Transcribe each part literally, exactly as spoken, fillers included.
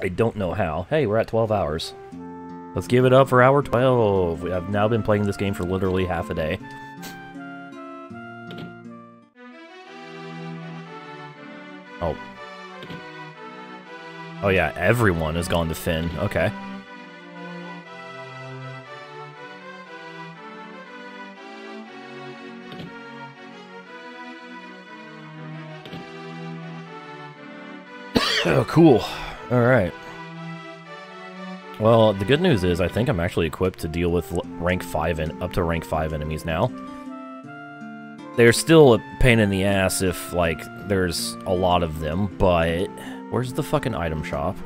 I don't know how. Hey, we're at twelve hours. Let's give it up for hour twelve. I've now been playing this game for literally half a day. Oh. Oh yeah, everyone has gone to Fynn. Okay. Oh, cool. All right. Well, the good news is I think I'm actually equipped to deal with rank five and up to rank five enemies now. They're still a pain in the ass if, like, there's a lot of them, but... Where's the fucking item shop?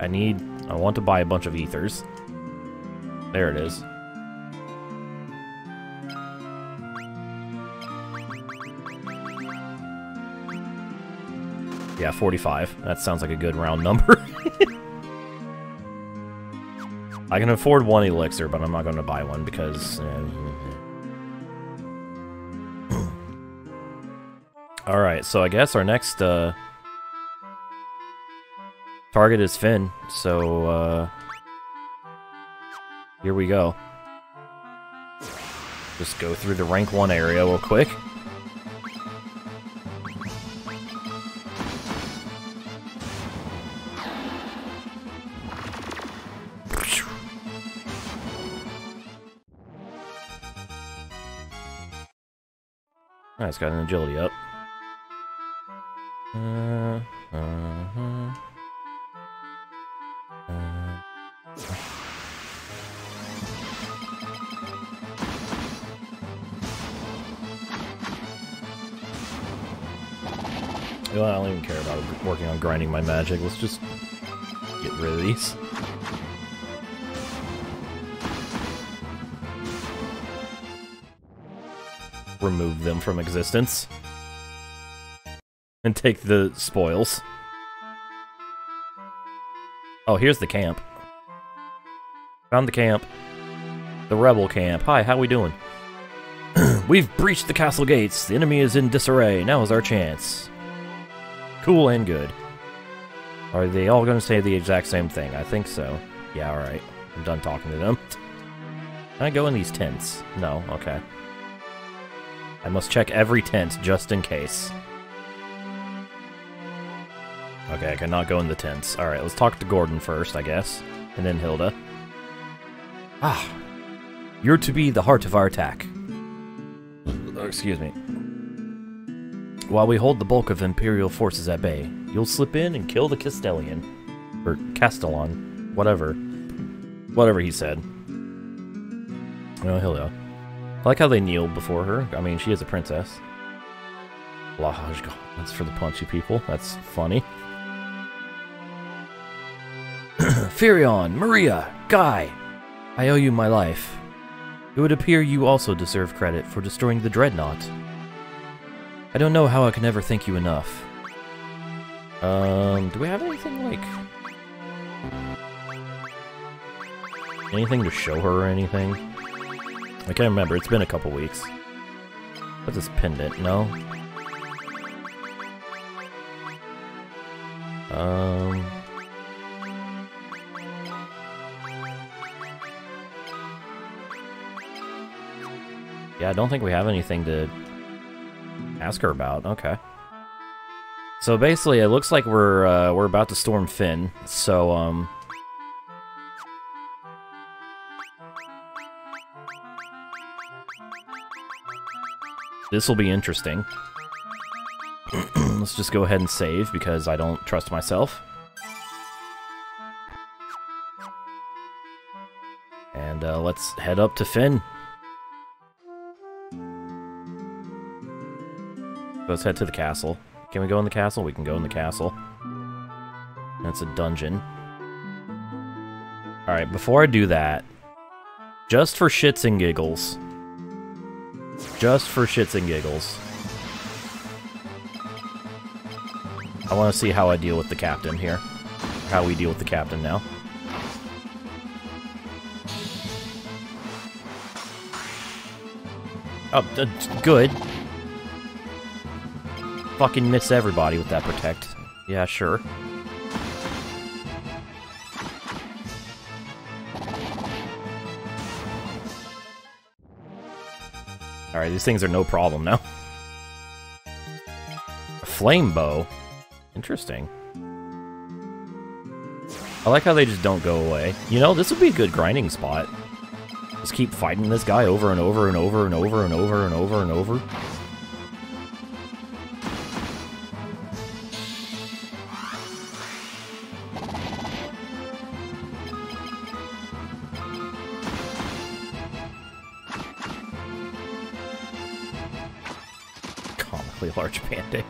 I need... I want to buy a bunch of ethers. There it is. Yeah, forty-five. That sounds like a good round number. I can afford one elixir, but I'm not going to buy one because... Uh... Alright, so I guess our next uh, target is Fynn, so uh, here we go. Just go through the rank one area real quick. Nice, got an agility up. Uh, uh-huh. uh. You know, I don't even care about working on grinding my magic. Let's just get rid of these. Remove them from existence. And take the spoils. Oh, here's the camp. Found the camp. The rebel camp. Hi, how we doing? We've breached the castle gates. The enemy is in disarray. Now is our chance. Cool and good. Are they all going to say the exact same thing? I think so. Yeah, alright. I'm done talking to them. Can I go in these tents? No, okay. I must check every tent, just in case. Okay, I cannot go in the tents. Alright, let's talk to Gordon first, I guess. And then Hilda. Ah! You're to be the heart of our attack. Excuse me. While we hold the bulk of Imperial forces at bay, you'll slip in and kill the Castellian. Or Castellan. Whatever. Whatever he said. Oh, Hilda. I like how they kneel before her. I mean, she is a princess. Lahaj, that's for the paunchy people. That's funny. Firion, Maria, Guy, I owe you my life. It would appear you also deserve credit for destroying the Dreadnought. I don't know how I can ever thank you enough. Um, do we have anything, like... anything to show her or anything? I can't remember, it's been a couple weeks. What's this pendant? No? Um... Yeah, I don't think we have anything to ask her about, okay. So basically, it looks like we're, uh, we're about to storm Fynn, so, um... this will be interesting. Let's just go ahead and save, because I don't trust myself. And uh, let's head up to Fynn. Let's head to the castle. Can we go in the castle? We can go in the castle. That's a dungeon. Alright, before I do that, just for shits and giggles... Just for shits and giggles. I want to see how I deal with the captain here. How we deal with the captain now. Oh, uh, good. Fucking miss everybody with that protect. Yeah, sure. Alright, these things are no problem now. A flame bow? Interesting. I like how they just don't go away. You know, this would be a good grinding spot. Just keep fighting this guy over and over and over and over and over and over and over. Comically large bandit.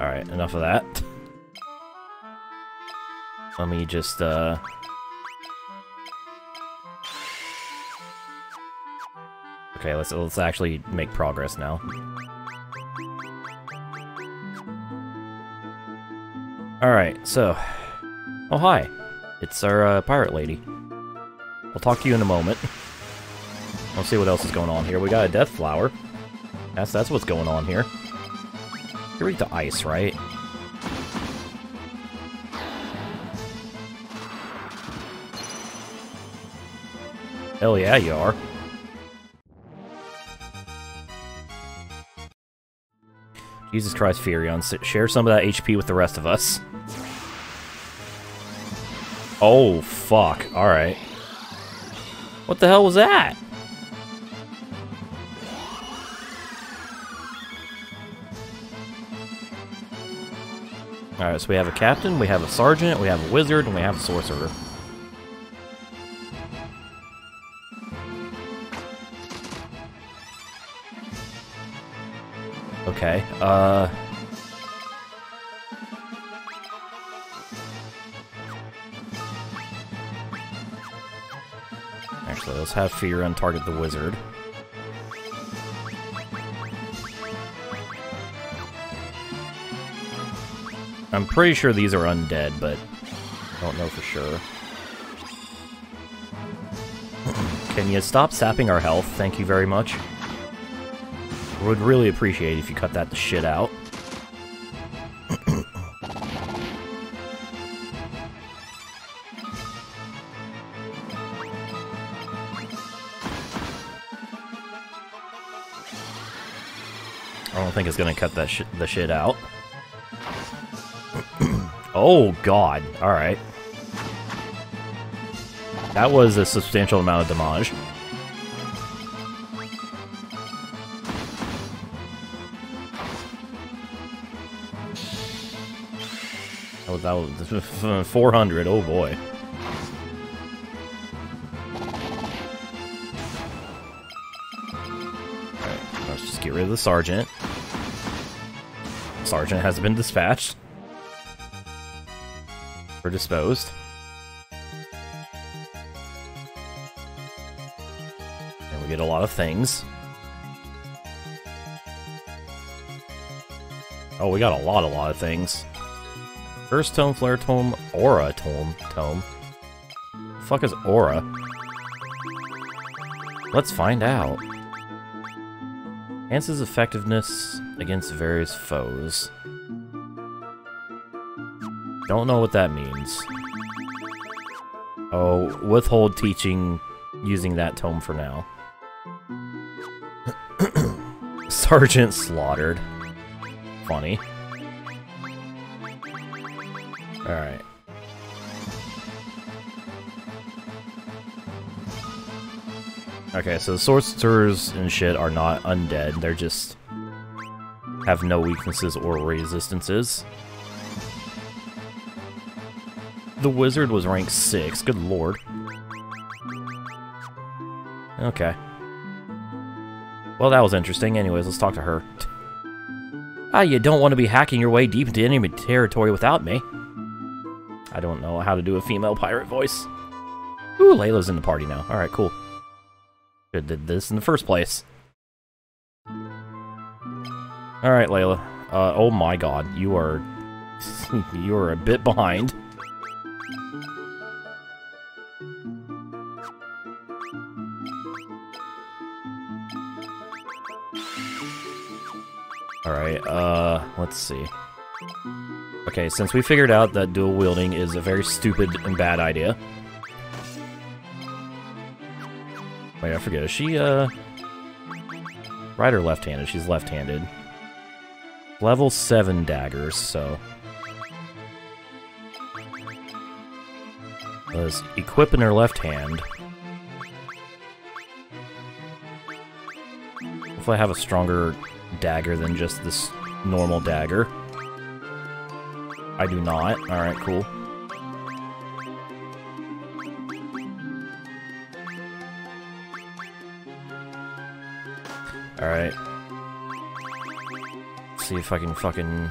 Alright, enough of that. Let me just, uh... okay, let's, let's actually make progress now. Alright, so... oh, hi! It's our, uh, pirate lady. I'll talk to you in a moment. I'll see what else is going on here. We got a death flower. That's, that's what's going on here. You eat the ice, right? Hell yeah, you are. Jesus Christ, Firion, share some of that H P with the rest of us. Oh, fuck. Alright. What the hell was that? Alright, so we have a captain, we have a sergeant, we have a wizard, and we have a sorcerer. Okay, uh... actually, let's have Firion target the wizard. I'm pretty sure these are undead, but I don't know for sure. Can you stop sapping our health? Thank you very much. Would really appreciate it if you cut that shit out. I don't think it's gonna cut that sh the shit out. Oh, God. Alright. That was a substantial amount of damage. Oh, that was four hundred. Oh, boy. Alright, let's just get rid of the sergeant. Sergeant has been dispatched. Disposed. And we get a lot of things. Oh, we got a lot, a lot of things. First tome, flare tome, aura tome, tome. The fuck is aura? Let's find out. Enhances effectiveness against various foes. Don't know what that means. Oh, withhold teaching using that tome for now. Sergeant slaughtered. Funny. Alright. Okay, so the sorcerers and shit are not undead. They're just... have no weaknesses or resistances. The wizard was rank six. Good lord. Okay. Well, that was interesting. Anyways, let's talk to her. Ah, you don't want to be hacking your way deep into enemy territory without me. I don't know how to do a female pirate voice. Ooh, Leila's in the party now. Alright, cool. Should've did this in the first place. Alright, Leila. Uh, oh my god. You are... you are a bit behind. Alright, uh, let's see. Okay, since we figured out that dual wielding is a very stupid and bad idea. Wait, I forget. Is she, uh... right or left-handed? She's left-handed. Level seven daggers, so... let's equip in her left hand. Hopefully I have a stronger dagger than just this normal dagger. I do not. Alright, cool. Alright. See if I can fucking...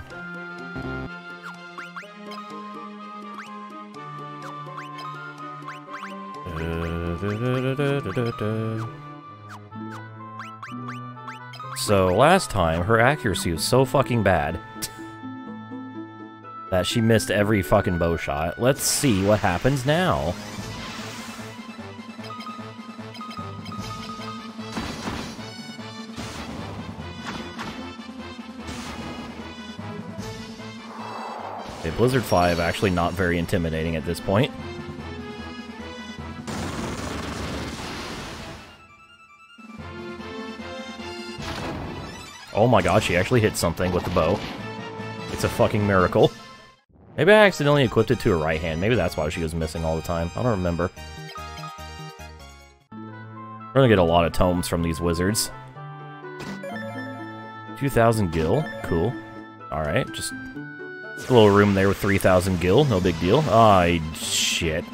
So, last time, her accuracy was so fucking bad that she missed every fucking bow shot. Let's see what happens now. Okay, Blizzard five actually not very intimidating at this point. Oh my god, she actually hit something with the bow. It's a fucking miracle. Maybe I accidentally equipped it to her right hand. Maybe that's why she was missing all the time. I don't remember. We're gonna get a lot of tomes from these wizards. two thousand gil. Cool. Alright, just a little room there with three thousand gil. No big deal. Ah, shit.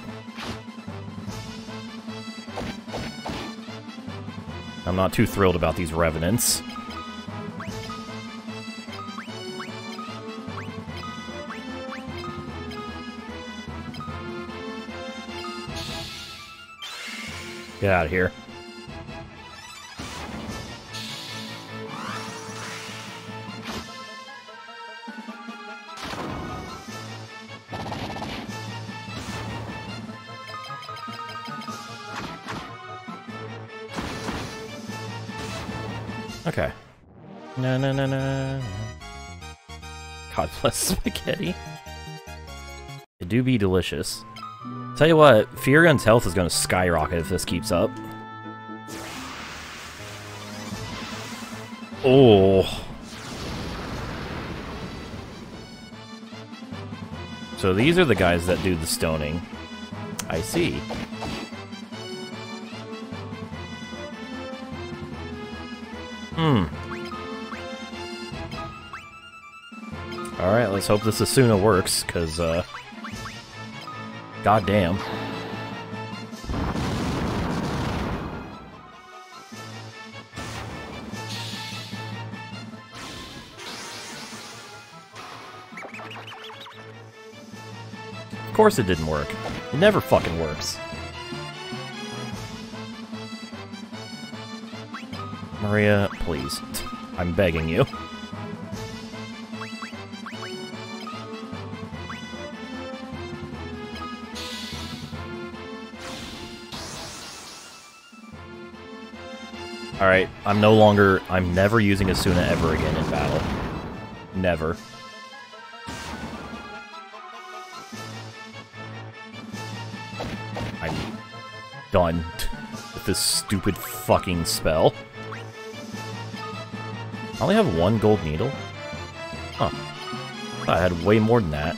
I'm not too thrilled about these revenants. Get out of here. Okay. No, no, no, no. God bless spaghetti. It do be delicious. Tell you what, Firion's health is going to skyrocket if this keeps up. Oh. So these are the guys that do the stoning. I see. Hmm. Alright, let's hope this Esuna works, because, uh... god damn. Of course it didn't work. It never fucking works. Maria, please. I'm begging you. Alright, I'm no longer... I'm never using Esuna ever again in battle. Never. I'm done with this stupid fucking spell. I only have one gold needle? Huh. I had way more than that.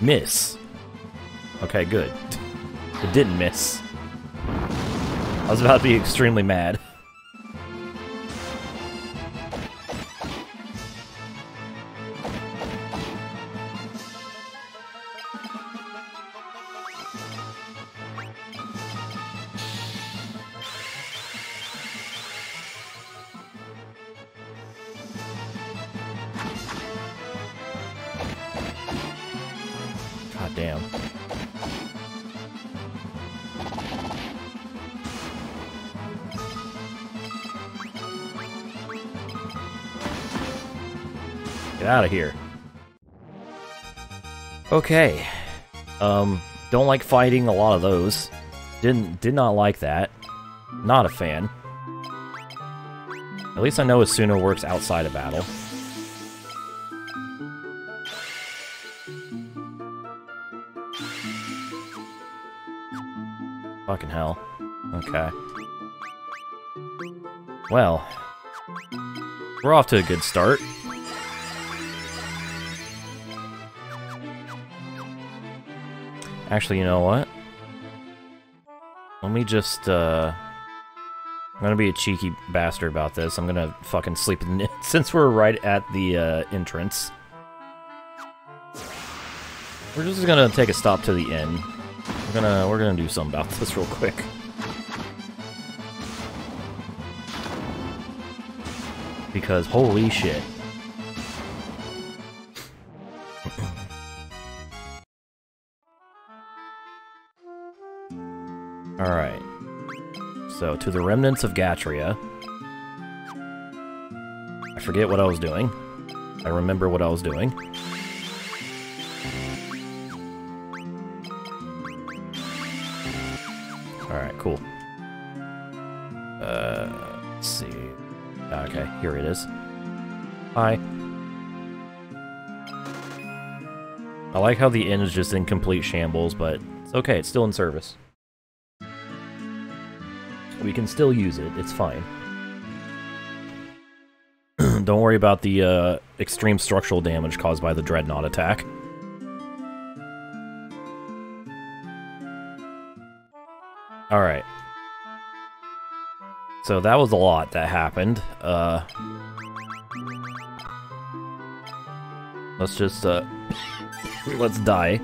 Miss. Okay, good. It didn't miss. I was about to be extremely mad. God damn. Get out of here. Okay. Um, don't like fighting a lot of those. Didn't did not like that. Not a fan. At least I know Esuna works outside of battle. Fucking hell. Okay. Well. We're off to a good start. Actually, you know what? Let me just, uh... I'm gonna be a cheeky bastard about this. I'm gonna fucking sleep in it since we're right at the, uh, entrance. We're just gonna take a stop to the inn. We're gonna, we're gonna do something about this real quick. Because, holy shit. Alright. So, to the remnants of Gatrea. I forget what I was doing. I remember what I was doing. Alright, cool. Uh, let's see. Okay, here it is. Hi. I like how the inn is just in complete shambles, but it's okay, it's still in service. We can still use it, it's fine. Don't worry about the uh, extreme structural damage caused by the Dreadnought attack. Alright. So that was a lot that happened. Uh, let's just, uh, let's die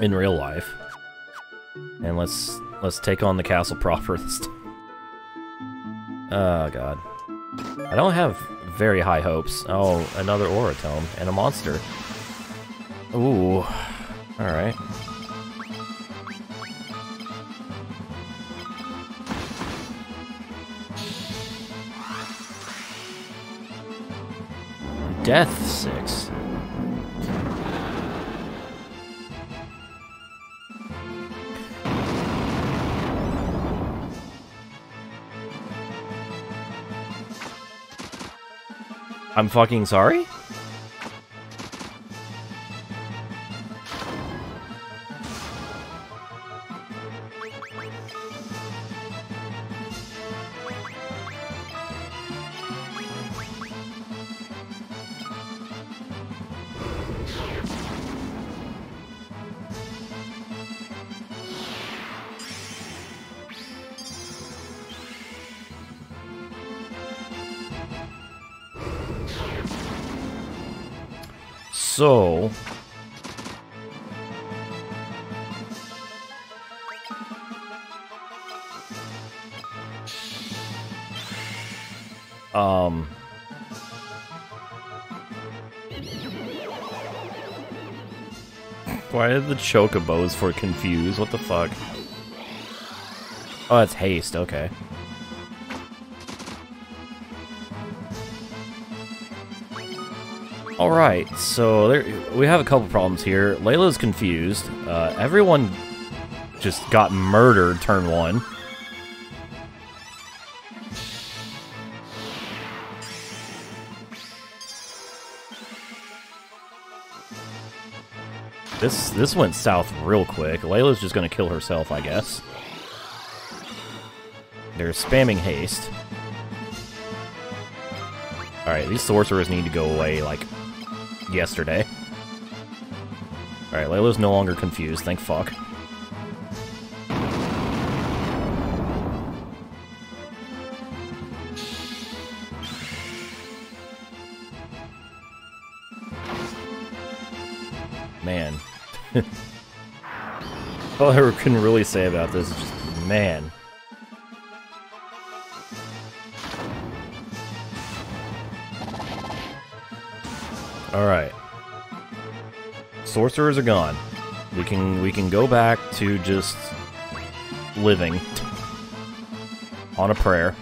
in real life, and let's let's take on the castle proper. Oh god, I don't have very high hopes. Oh, another aura tome and a monster. Ooh, all right. Death six. I'm fucking sorry? So, um, why did the chocobos for confused? What the fuck? Oh, that's haste, okay. Alright, so there, we have a couple problems here. Leila's confused. Uh, everyone just got murdered turn one. This this went south real quick. Leila's just gonna kill herself, I guess. They're spamming haste. Alright, these sorcerers need to go away, like... yesterday. Alright, Leila's no longer confused, thank fuck. Man. All I can really say about this is just, man. Alright. Sorcerers are gone. We can we can go back to just living on a prayer.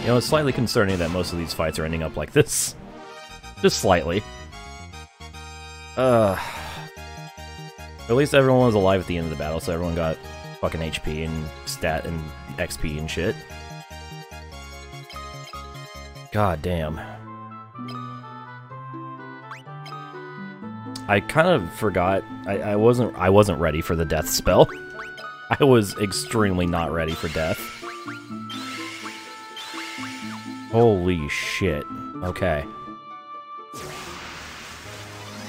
You know, it's slightly concerning that most of these fights are ending up like this. just slightly. Uh, at least everyone was alive at the end of the battle, so everyone got fucking H P and stat and X P and shit. God damn. I kind of forgot. I, I wasn't. I wasn't ready for the death spell. I was extremely not ready for death. Holy shit. Okay.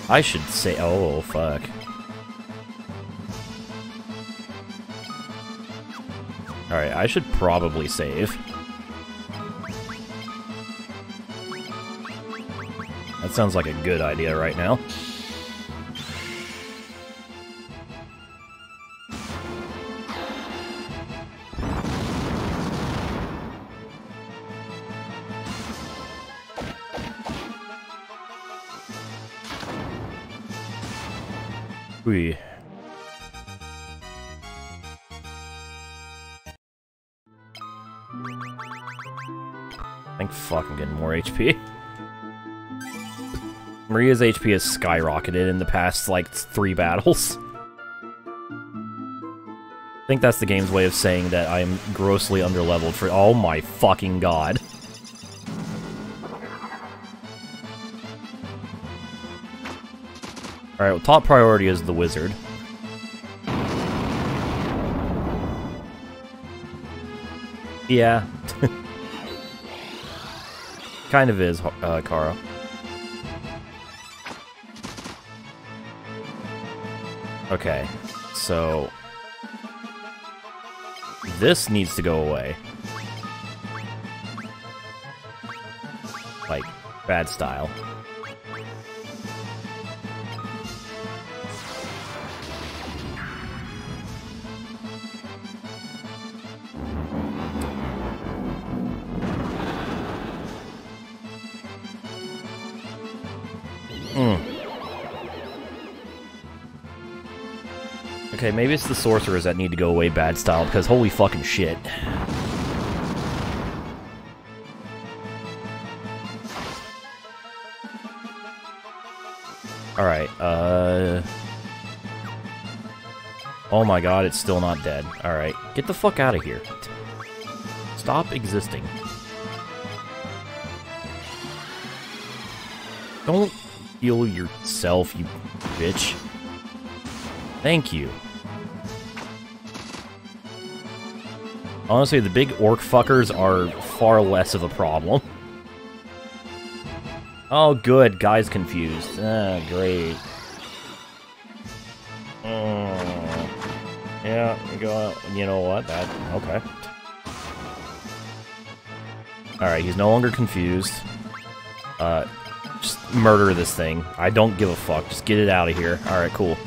I should say. Oh fuck. All right. I should probably save. That sounds like a good idea right now. We. I think fucking getting more H P. Maria's H P has skyrocketed in the past, like, three battles. I think that's the game's way of saying that I am grossly underleveled for- oh my fucking god. Alright, well, top priority is the wizard. Yeah. Kind of is, uh, Kara. Okay, so this needs to go away. Like, bad style. Okay, maybe it's the sorcerers that need to go away bad style, because holy fucking shit. Alright, uh... oh my god, it's still not dead. Alright, get the fuck out of here. Stop existing. Don't heal yourself, you bitch. Thank you. Honestly, the big orc fuckers are far less of a problem. Oh, good. Guy's confused. Ah, great. Mm. Yeah, you go. You know what? That okay. All right, he's no longer confused. Uh, just murder this thing. I don't give a fuck. Just get it out of here. All right, cool.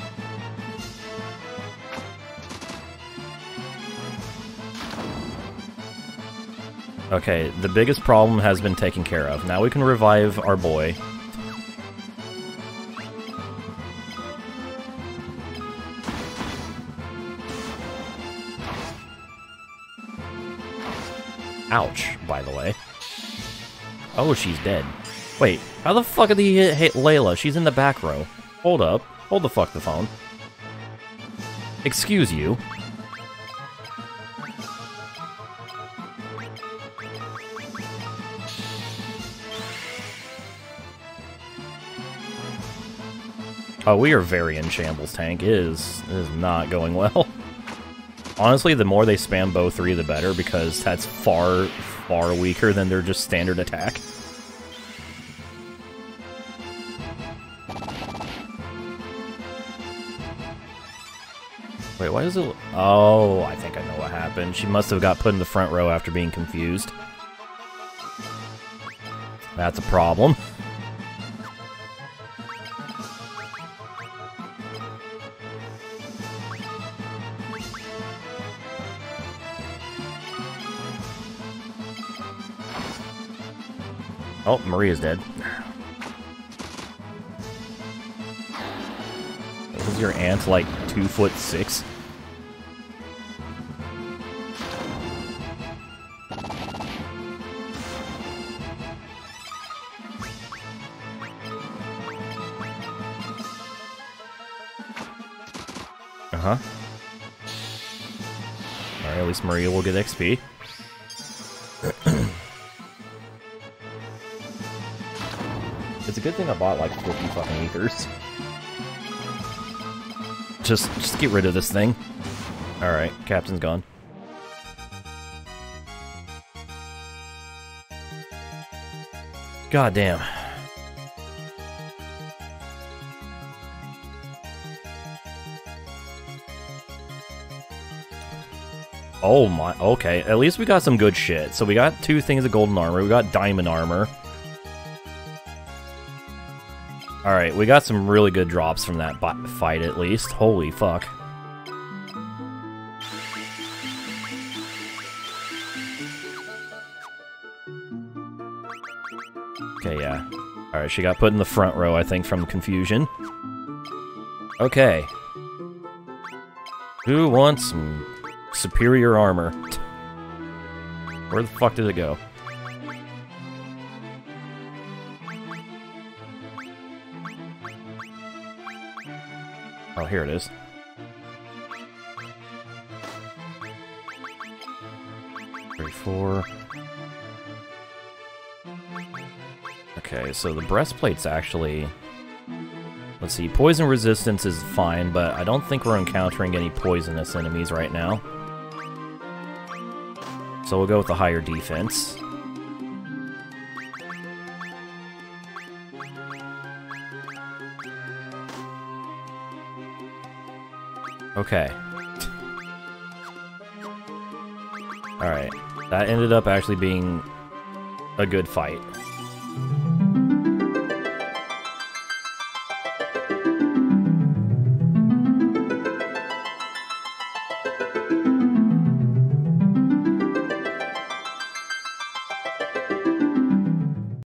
Okay, the biggest problem has been taken care of. Now we can revive our boy. Ouch, by the way. Oh, she's dead. Wait, how the fuck did he hit, hit Leila? She's in the back row. Hold up. Hold the fuck the phone. Excuse you. Oh, we are very in shambles, Tank. It is, it is not going well. Honestly, the more they spam bow three, the better, because that's far, far weaker than their just standard attack. Wait, why does it look... oh, I think I know what happened. She must have got put in the front row after being confused. That's a problem. Oh, Maria's dead. Is your aunt like two foot six? Uh-huh. Alright, at least Maria will get X P. It's a good thing I bought like fifty fucking ethers. Just, just get rid of this thing. Alright, Captain's gone. God damn. Oh my, okay, at least we got some good shit. So we got two things of golden armor, we got diamond armor. Alright, we got some really good drops from that fight at least. Holy fuck. Okay, yeah. Alright, she got put in the front row, I think, from confusion. Okay. Who wants some superior armor? Where the fuck did it go? Oh, here it is. thirty-four. Okay, so the breastplate's actually... Let's see, poison resistance is fine, but I don't think we're encountering any poisonous enemies right now. So we'll go with the higher defense. Okay. Alright. That ended up actually being a good fight.